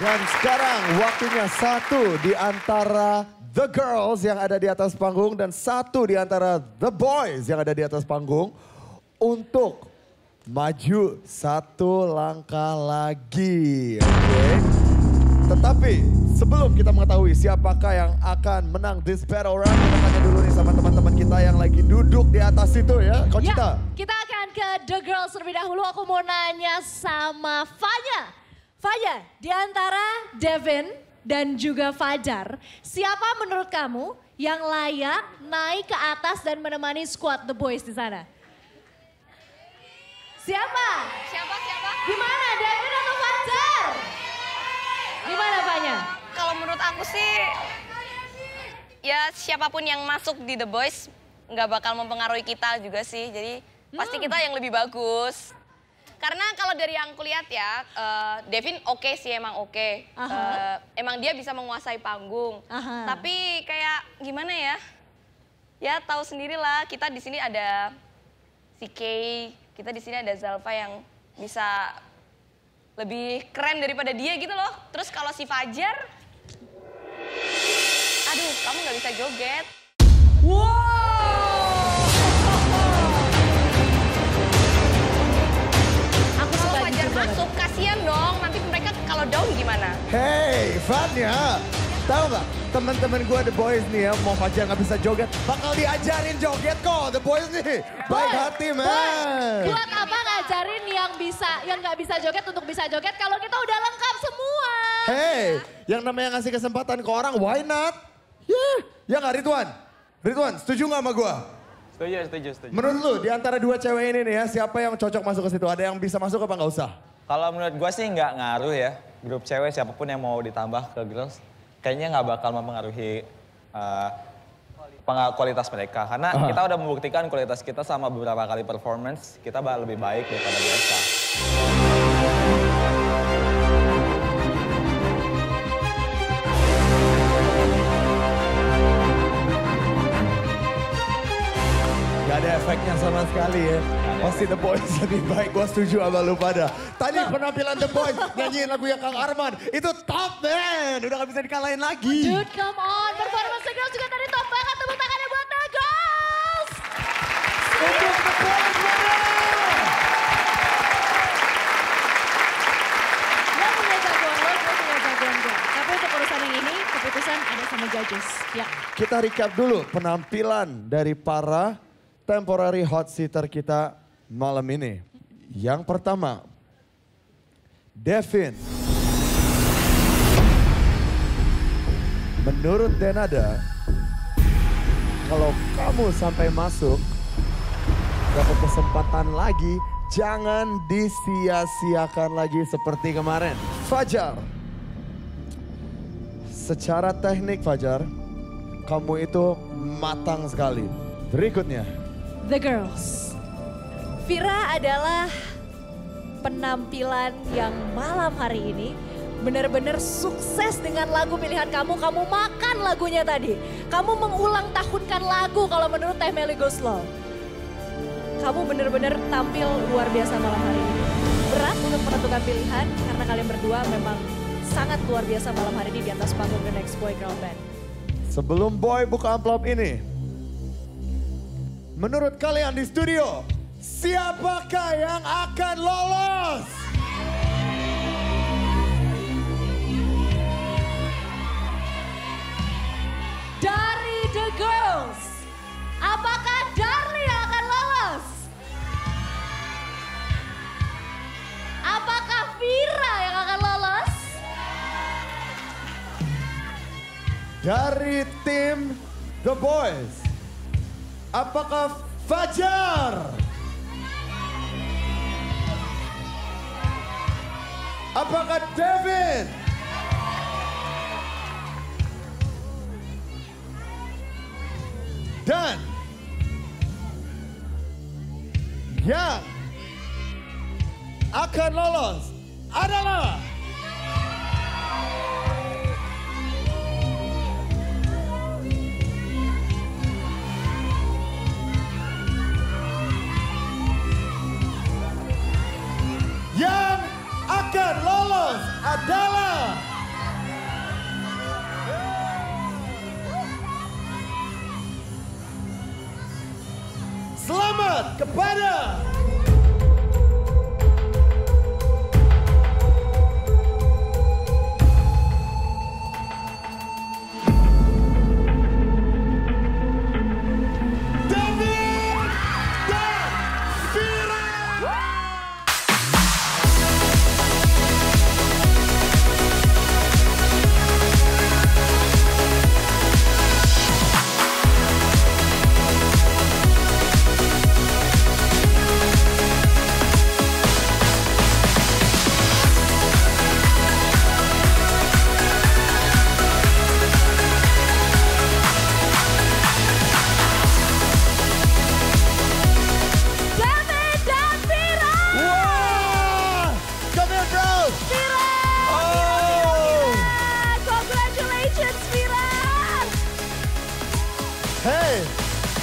Dan sekarang waktunya satu di antara The Girls yang ada di atas panggung dan satu di antara The Boys yang ada di atas panggung untuk maju satu langkah lagi. Okay. Tetapi sebelum kita mengetahui siapakah yang akan menang this battle round, kita tanya dulu nih sama teman-teman kita yang lagi duduk di atas situ ya. Kau Cita? Ya, kita akan ke The Girls terlebih dahulu. Aku mau nanya sama Vanya. Fajar, di antara Devin dan juga Fajar, siapa menurut kamu yang layak naik ke atas dan menemani squad The Boys di sana? Siapa? Siapa? Gimana, Devin atau Fajar? Gimana, Fanya? Kalau menurut aku sih, ya siapapun yang masuk di The Boys nggak bakal mempengaruhi kita juga sih. Jadi pasti kita yang lebih bagus. Karena kalau dari yang kulihat ya, Devin oke sih, emang oke. Emang dia bisa menguasai panggung. Tapi kayak gimana ya? Ya tahu sendirilah, kita di sini ada si Kay, kita di sini ada Zalva yang bisa lebih keren daripada dia gitu loh. Terus kalau si Fajar, aduh kamu nggak bisa joget. Wow! Masuk, kasihan dong, nanti mereka kalau down gimana? Hey, Vanya, tahu nggak teman-teman gue The Boys nih ya, mau Fajar nggak bisa joget, bakal diajarin joget kok The Boys nih. Baik hati, man. Buat apa ngajarin yang bisa, yang nggak bisa joget untuk bisa joget kalau kita udah lengkap semua? Hey, yang namanya ngasih kesempatan ke orang, why not? Ya nggak, Ridwan? Ridwan, setuju nggak sama gue? Setuju. Menurut lu di antara dua cewek ini nih ya, siapa yang cocok masuk ke situ? Ada yang bisa masuk apa nggak usah? Kalau menurut gue sih nggak ngaruh ya. Grup cewek siapapun yang mau ditambah ke girls, kayaknya nggak bakal mempengaruhi kualitas mereka. Karena kita udah membuktikan kualitas kita sama beberapa kali performance, kita bakal lebih baik daripada biasa. Ada efeknya sama sekali ya. Pasti The Boys lebih baik, gue setuju sama lu pada. Tadi penampilan The Boys nyanyiin lagu yang Kang Arman, itu top man, udah gak bisa dikalahin lagi. Dude, come on, performance The Girls juga tadi top banget, tepuk tangannya buat The Girls. Untuk The Boys, lo punya jagoan lo, gue punya jagoan gue. Tapi untuk urusan yang ini, keputusan ada sama judges. Ya. Kita recap dulu penampilan dari para temporary hot seater kita malam ini. Yang pertama, Devin. Menurut Denada, kalau kamu sampai masuk, dapat kesempatan lagi, jangan disia-siakan lagi seperti kemarin. Fajar, secara teknik Fajar, kamu itu matang sekali. Berikutnya, The Girls. Fira adalah penampilan yang malam hari ini benar-benar sukses dengan lagu pilihan kamu. Kamu makan lagunya tadi. Kamu mengulang tahunkan lagu kalau menurut Teh Melly Goeslaw. Kamu benar-benar tampil luar biasa malam hari ini. Berat untuk menentukan pilihan karena kalian berdua memang sangat luar biasa malam hari ini di atas panggung The Next Boy/Girl Band. Sebelum Boy buka amplop ini, menurut kalian di studio, siapakah yang akan lolos? Dari The Girls, apakah Darly yang akan lolos? Apakah Fira yang akan lolos? Dari tim The Boys, apakah Fajar? Apakah Devin? Dan yang akan lolos adalah yang akan lolos adalah berikan kepada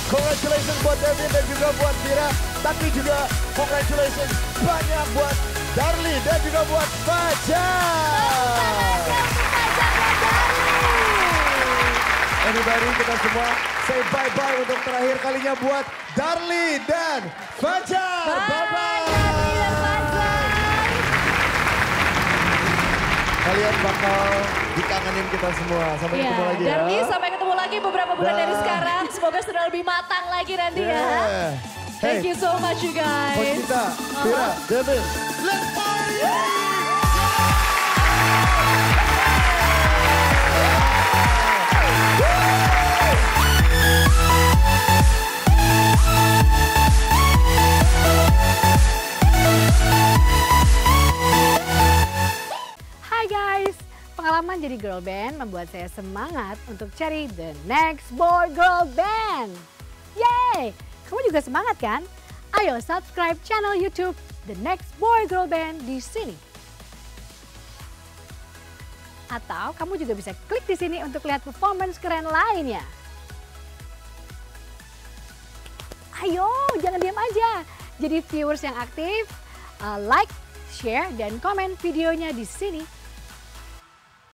congratulations buat Devin dan juga buat Fira, tapi juga congratulations banyak buat Darly dan juga buat Fajar. Everybody, kita semua say bye-bye untuk terakhir kalinya buat Darly dan Fajar. Bye-bye. Kalian bakal dikangenin kita semua. Sampai ketemu lagi ya. Darly, sampai ketemu lagi beberapa bulan dari sekarang. Semoga sudah lebih matang lagi nanti ya. Thank you so much you guys. Buat kita, Fira, Devin, let's party! Pengalaman jadi girl band membuat saya semangat untuk cari The Next Boy/Girl Band. Yeay! Kamu juga semangat kan? Ayo subscribe channel YouTube The Next Boy/Girl Band di sini. Atau kamu juga bisa klik di sini untuk lihat performance keren lainnya. Ayo, jangan diam aja. Jadi viewers yang aktif, like, share, dan komen videonya di sini.